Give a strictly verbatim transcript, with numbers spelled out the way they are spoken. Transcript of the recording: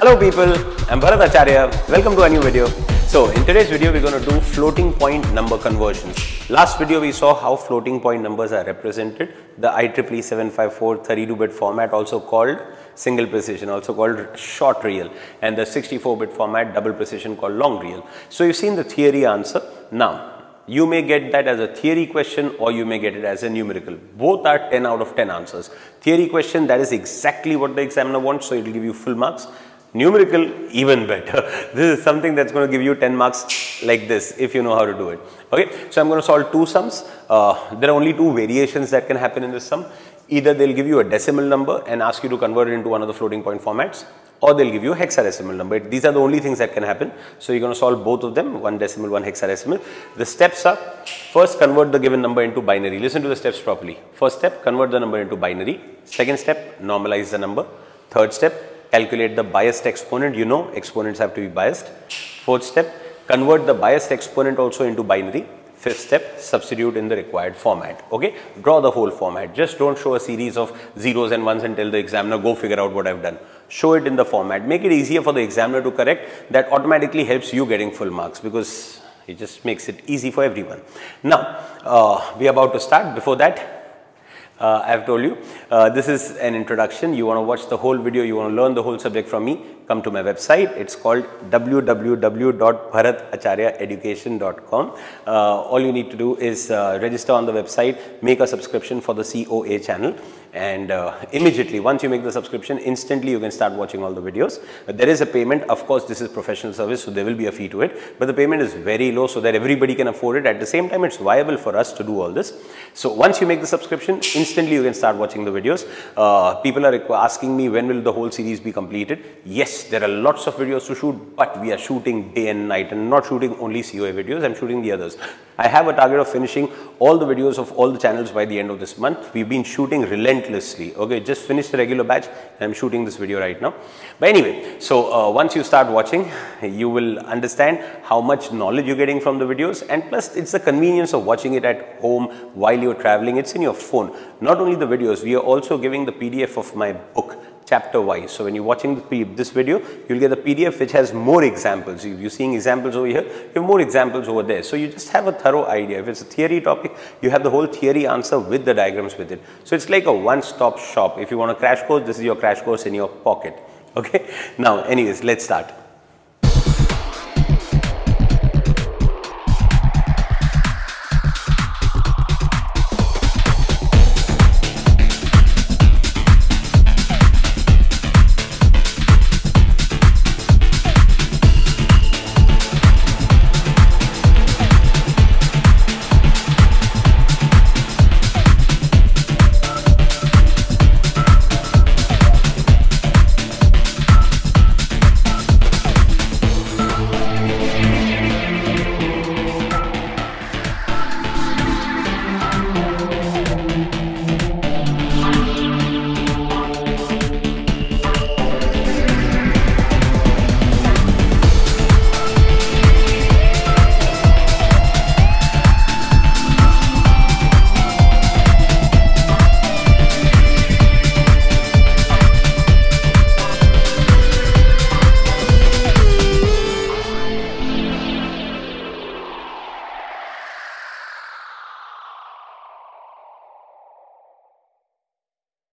Hello people, I'm BharatAcharya. Welcome to a new video. So in today's video, we're going to do floating point number conversions. Last video, we saw how floating point numbers are represented. The I triple E seven five four thirty-two bit format, also called single precision, also called short real, and the sixty-four bit format, double precision, called long real. So you've seen the theory answer. Now, you may get that as a theory question or you may get it as a numerical. Both are ten out of ten answers. Theory question, that is exactly what the examiner wants, so it will give you full marks. Numerical, even better. This is something that's going to give you ten marks like this if you know how to do it. Okay, so I'm going to solve two sums. Uh, there are only two variations that can happen in this sum. Either they'll give you a decimal number and ask you to convert it into one of the floating point formats, or they'll give you a hexadecimal number. These are the only things that can happen. So you're going to solve both of them, one decimal, one hexadecimal. The steps are, first convert the given number into binary. Listen to the steps properly. First step, convert the number into binary. Second step, normalize the number. Third step, calculate the biased exponent. You know, exponents have to be biased. Fourth step, convert the biased exponent also into binary. Fifth step, substitute in the required format. Okay, draw the whole format. Just don't show a series of zeros and ones and tell the examiner, go figure out what I've done. Show it in the format. Make it easier for the examiner to correct. That automatically helps you getting full marks, because it just makes it easy for everyone. Now, uh, we are about to start. Before that, Uh, I have told you, uh, this is an introduction. You want to watch the whole video, you want to learn the whole subject from me, come to my website. It's called w w w dot Bharat Acharya Education dot com. Uh, all you need to do is uh, register on the website, make a subscription for the C O A channel, and uh, immediately, once you make the subscription, instantly you can start watching all the videos. Uh, there is a payment. Of course, this is professional service, so there will be a fee to it, but the payment is very low so that everybody can afford it. At the same time, it's viable for us to do all this. So once you make the subscription, instantly Instantly you can start watching the videos. Uh, people are asking me, when will the whole series be completed? Yes, there are lots of videos to shoot, but we are shooting day and night, and not shooting only C O A videos, I'm shooting the others. I have a target of finishing all the videos of all the channels by the end of this month. We've been shooting relentlessly. Okay, just finished the regular batch and I'm shooting this video right now. But anyway, so uh, once you start watching, you will understand how much knowledge you're getting from the videos, and plus it's the convenience of watching it at home while you're traveling. It's in your phone. Not only the videos, we are also giving the P D F of my book, chapter wise. So when you're watching this video, you'll get the P D F which has more examples. If you're seeing examples over here, you have more examples over there. So you just have a thorough idea. If it's a theory topic, you have the whole theory answer with the diagrams with it. So it's like a one-stop shop. If you want a crash course, this is your crash course in your pocket. Okay. Now, anyways, let's start.